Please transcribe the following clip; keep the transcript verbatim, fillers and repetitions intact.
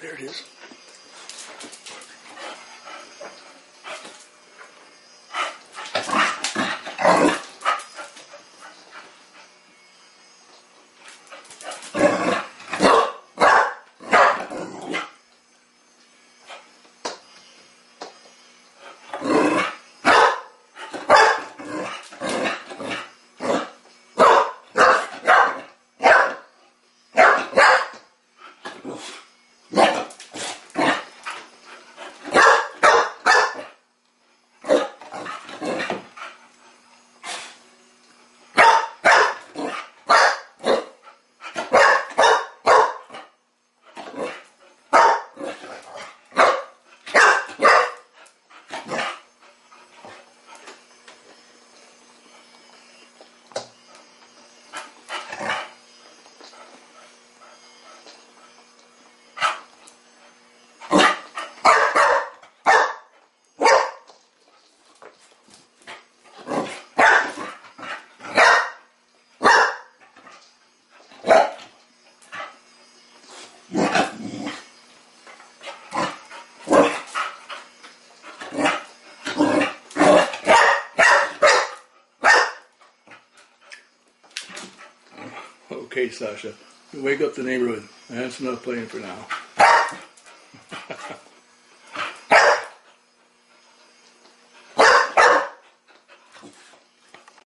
There it is. Okay, Sasha, wake up the neighborhood. That's enough playing for now.